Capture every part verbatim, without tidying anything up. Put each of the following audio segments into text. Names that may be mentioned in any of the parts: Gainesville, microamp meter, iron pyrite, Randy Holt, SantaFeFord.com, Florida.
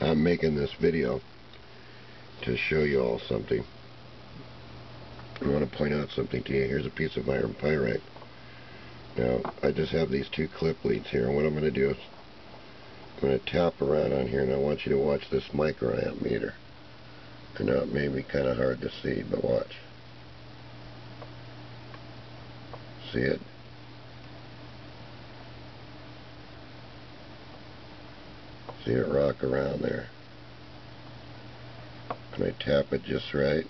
I'm making this video to show you all something. I want to point out something to you. Here's a piece of iron pyrite. Now, I just have these two clip leads here, and what I'm going to do is I'm going to tap around on here, and I want you to watch this microamp meter. I know it may be kind of hard to see, but watch. See it? See it rock around there. And I tap it just right.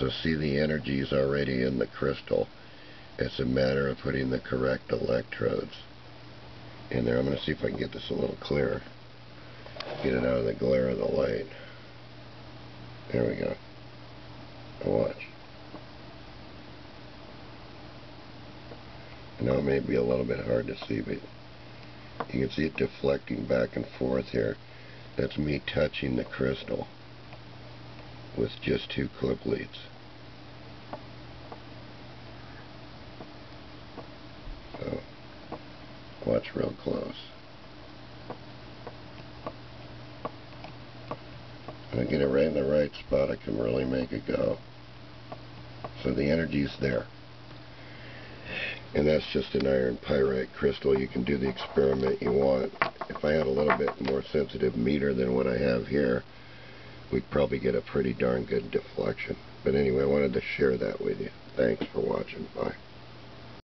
So see, the energy is already in the crystal. It's a matter of putting the correct electrodes in there. I'm going to see if I can get this a little clearer. Get it out of the glare of the light. There we go. Now watch. I know it may be a little bit hard to see, but you can see it deflecting back and forth here. That's me touching the crystal with just two clip leads. So, watch real close. If I get it right in the right spot, I can really make it go. So the energy's there. And that's just an iron pyrite crystal. You can do the experiment you want. If I had a little bit more sensitive meter than what I have here, we'd probably get a pretty darn good deflection. But anyway, I wanted to share that with you. Thanks for watching. Bye.